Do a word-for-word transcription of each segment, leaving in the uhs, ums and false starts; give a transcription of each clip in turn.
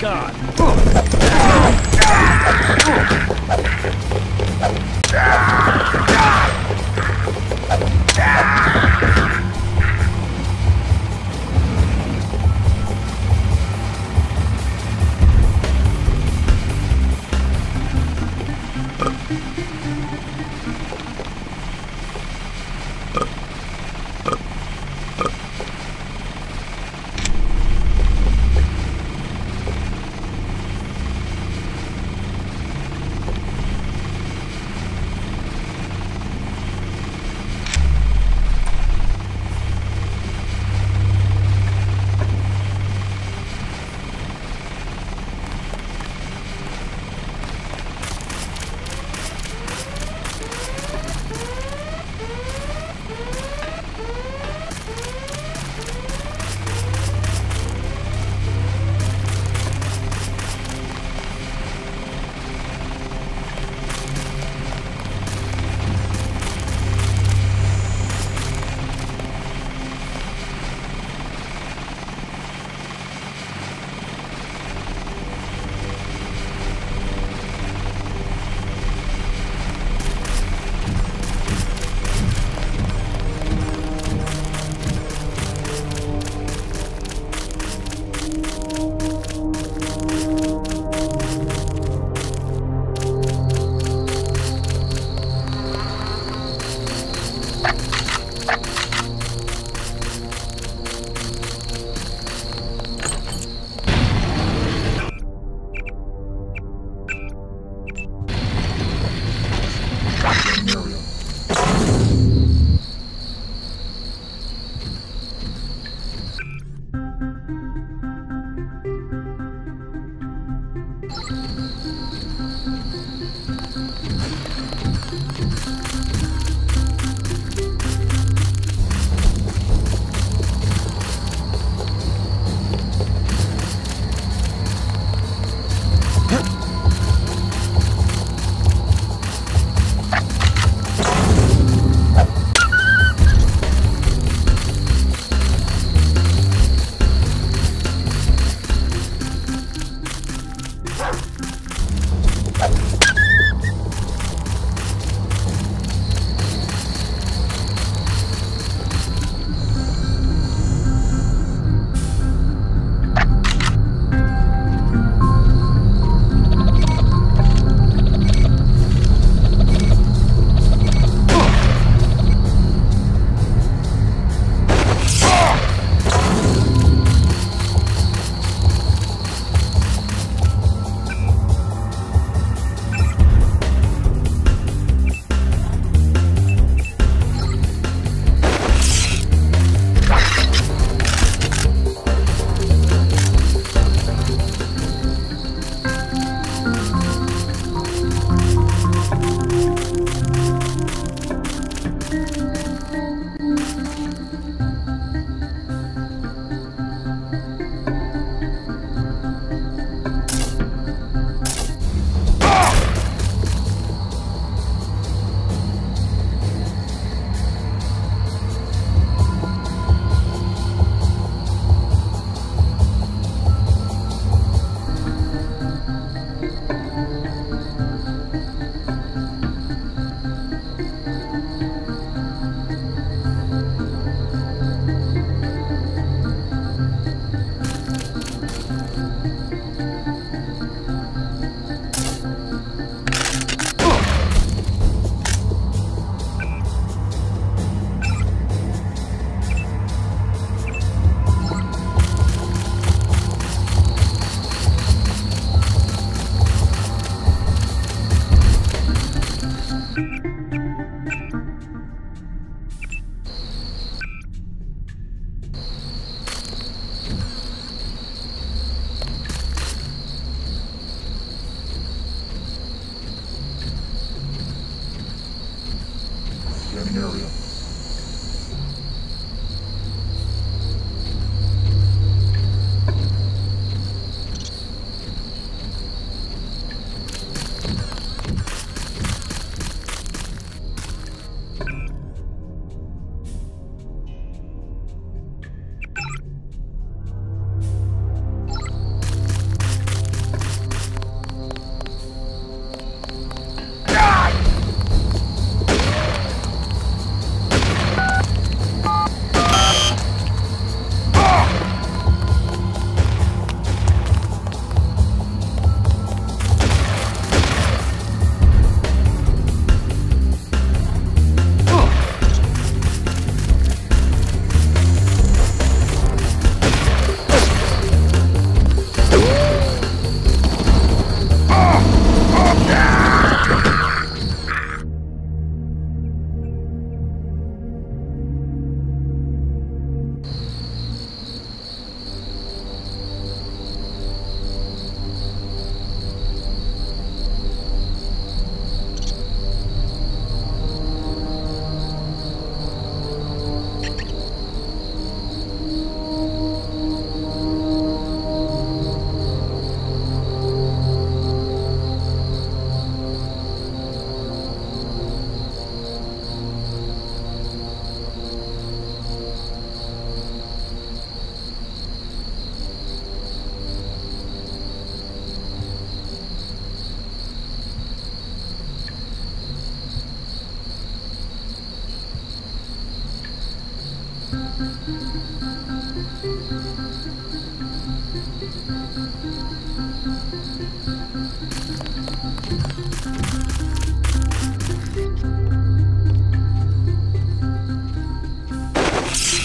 God.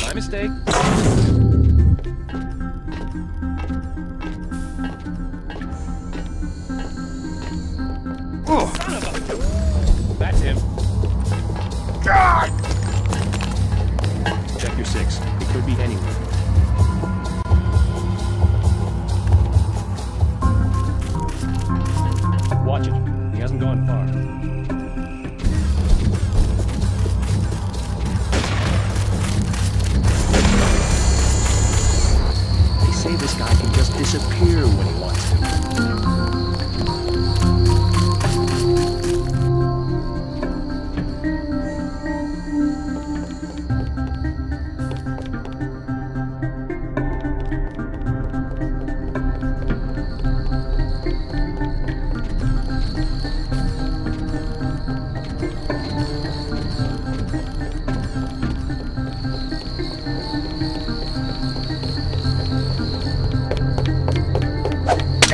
My mistake. Oh. Son of a... That's him. God. Check your six. It could be anywhere. Watch it. He hasn't gone far. They say this guy can just disappear when he wants to.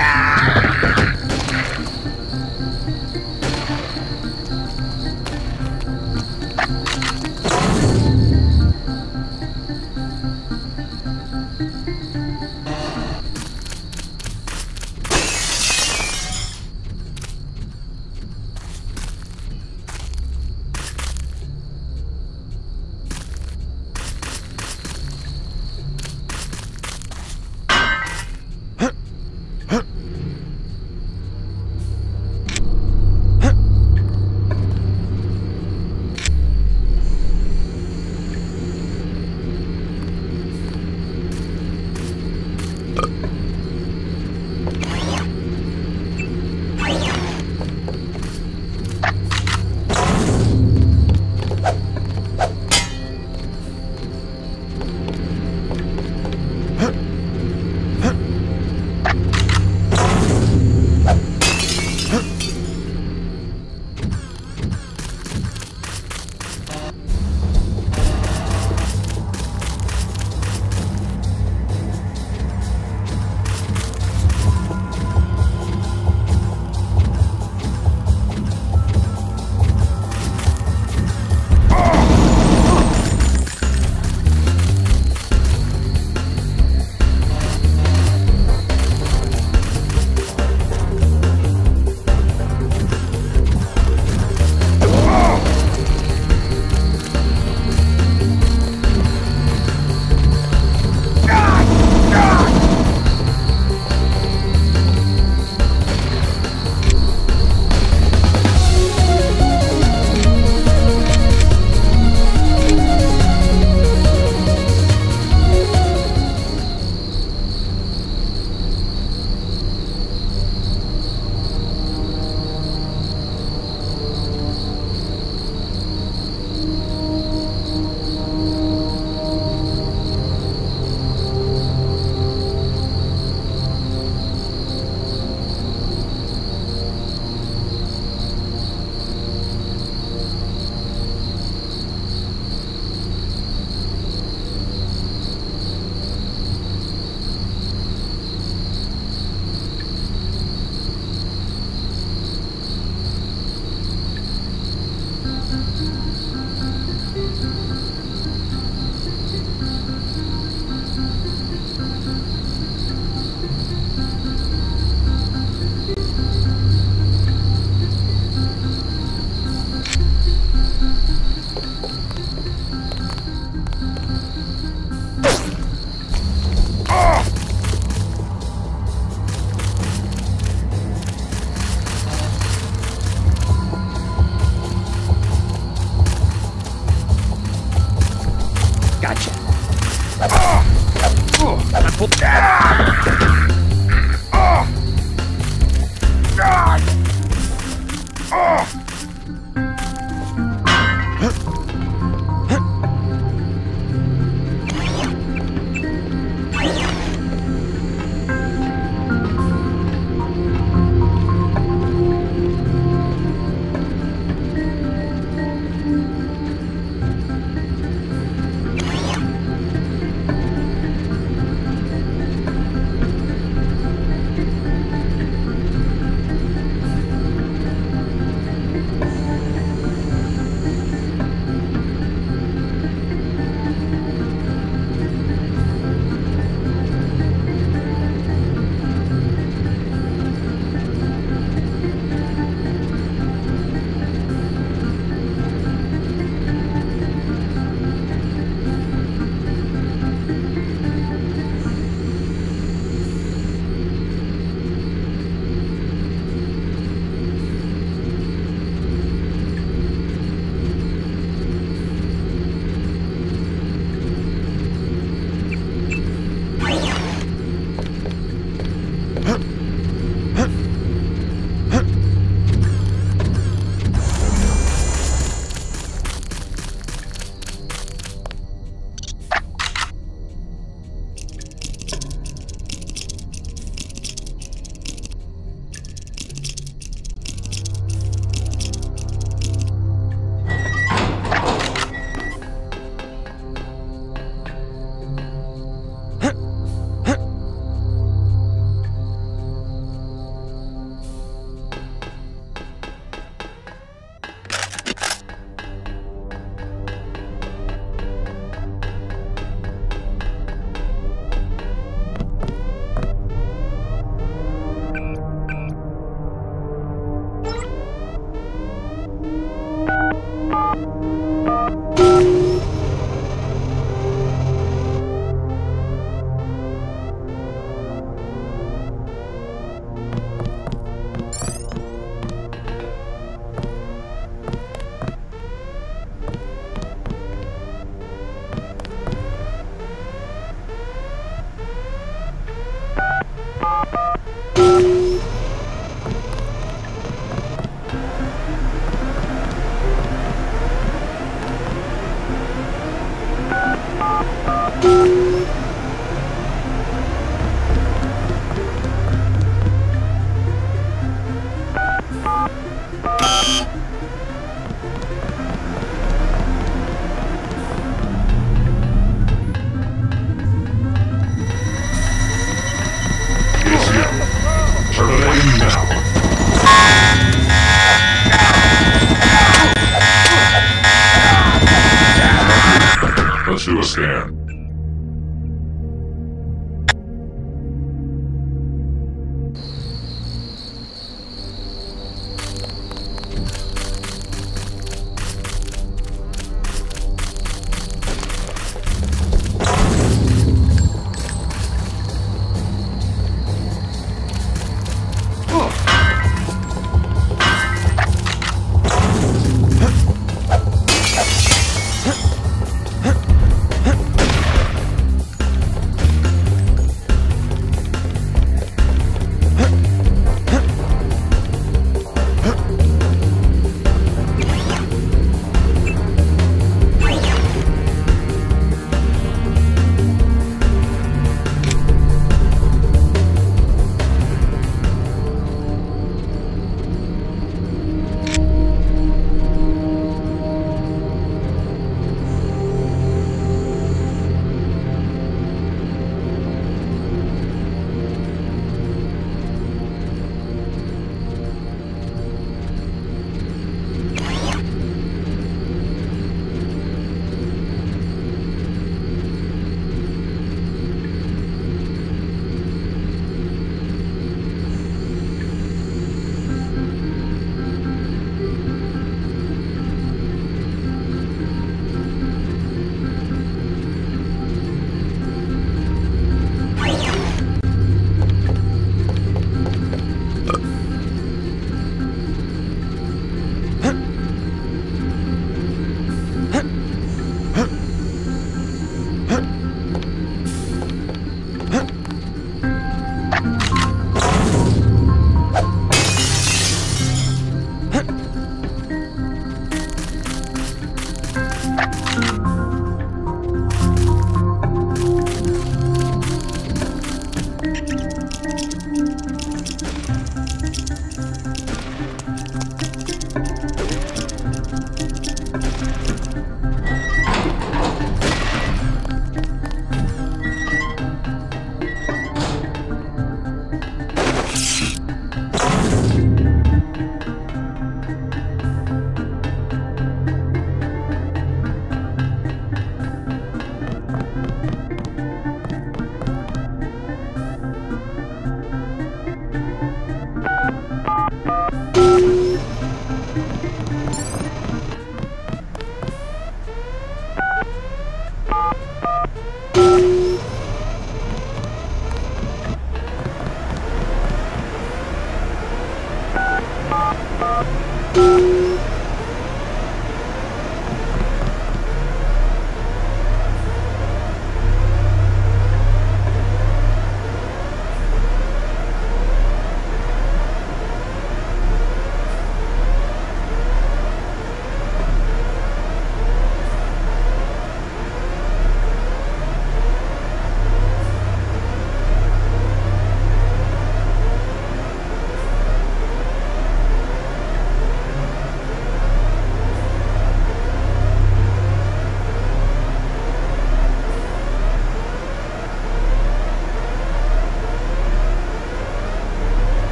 Ah!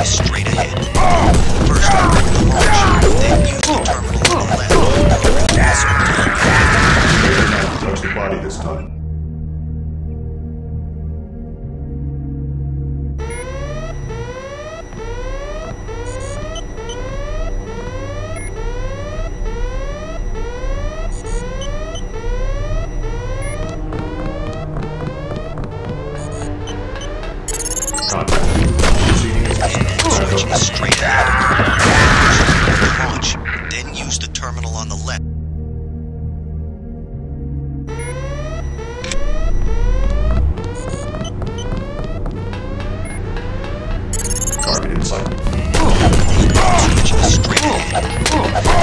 is straight ahead. First open the launch, then use the terminal on the left to the missile tank. Touch the body this time. Straight out. Launch, then use the terminal on the left. Target in sight. Straight ahead. Then use the terminal on the left to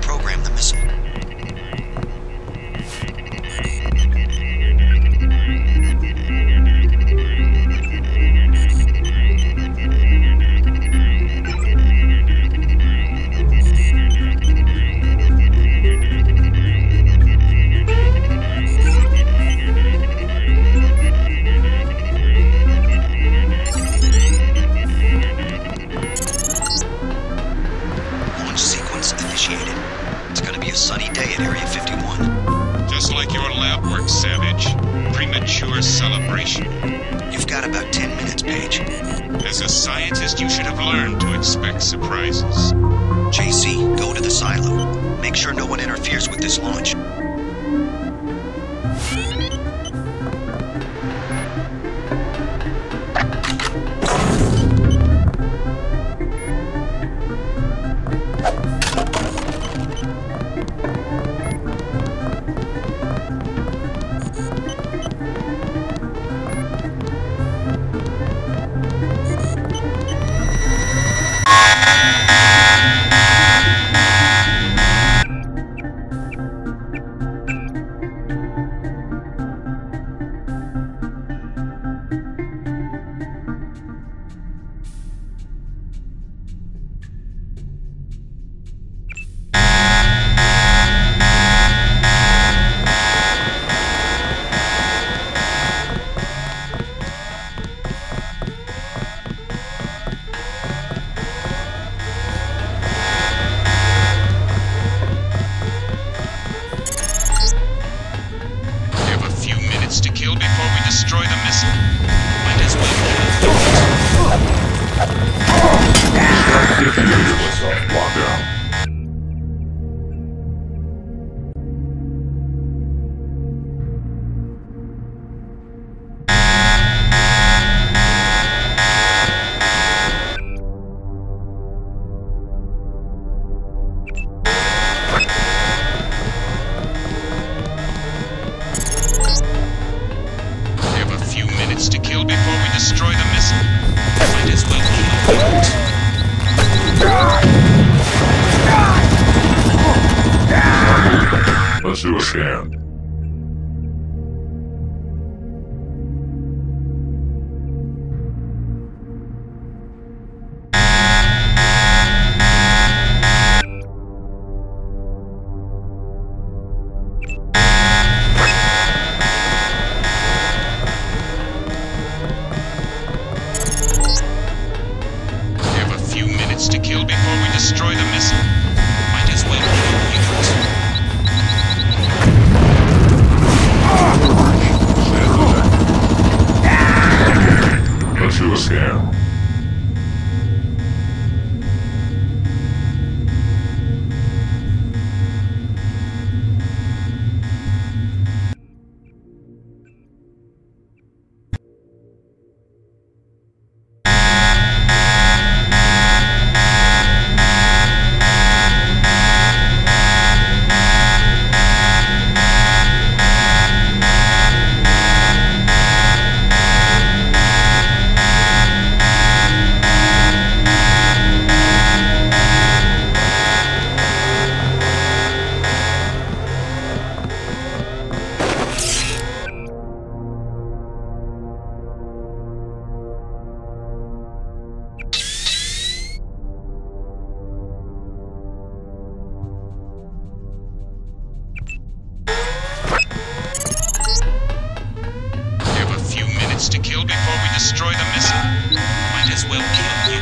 program the missile to hit Area fifty-one. targets to kill before we destroy the missile. Might as well kill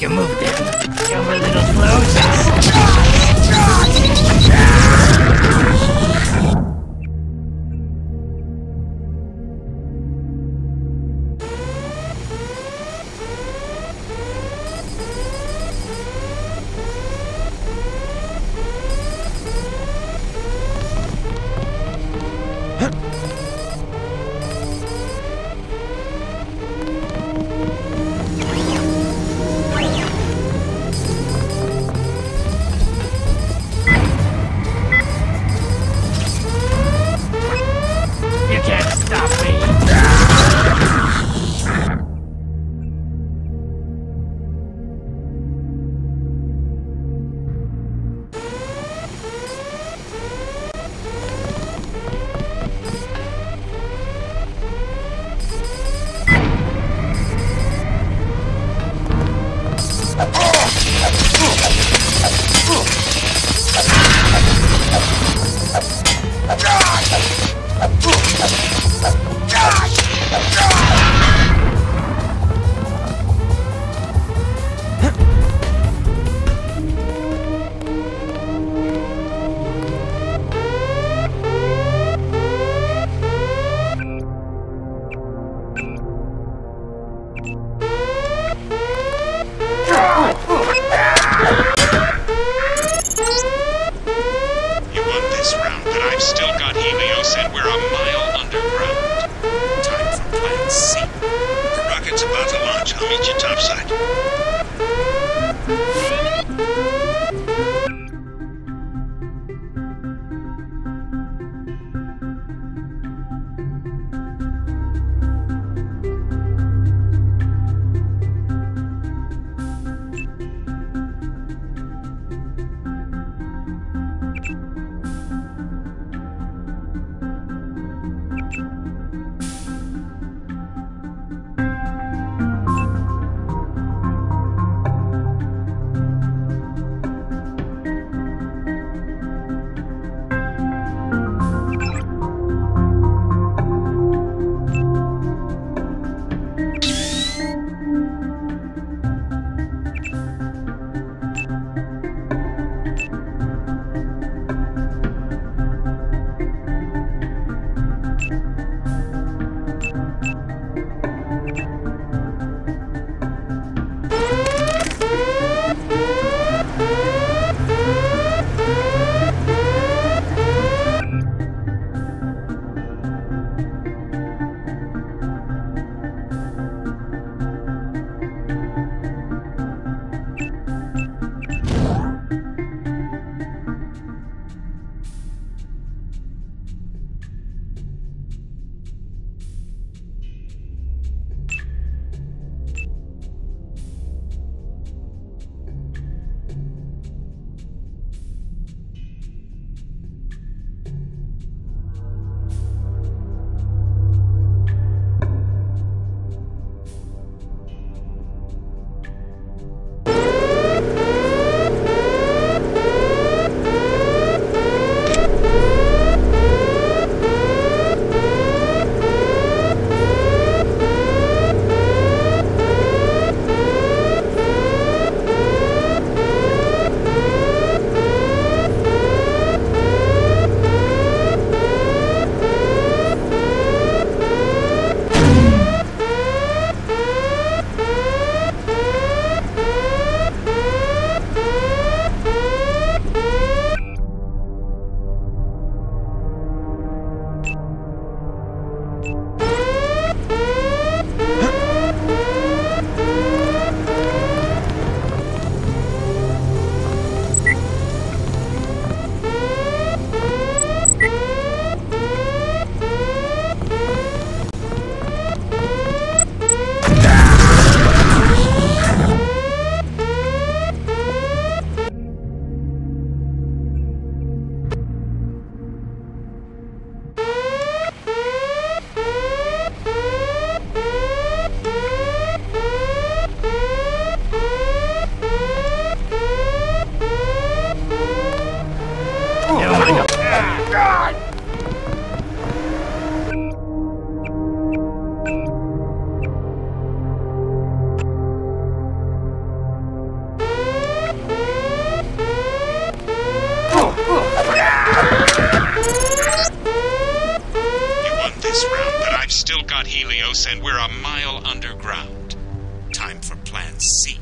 like you moved it. You're a little still got Helios, and we're a mile underground. Time for Plan C.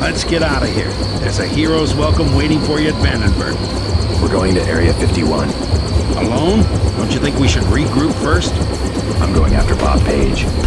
Let's get out of here. There's a hero's welcome waiting for you at Vandenberg. We're going to Area fifty-one. Alone? Don't you think we should regroup first? I'm going after Bob Page.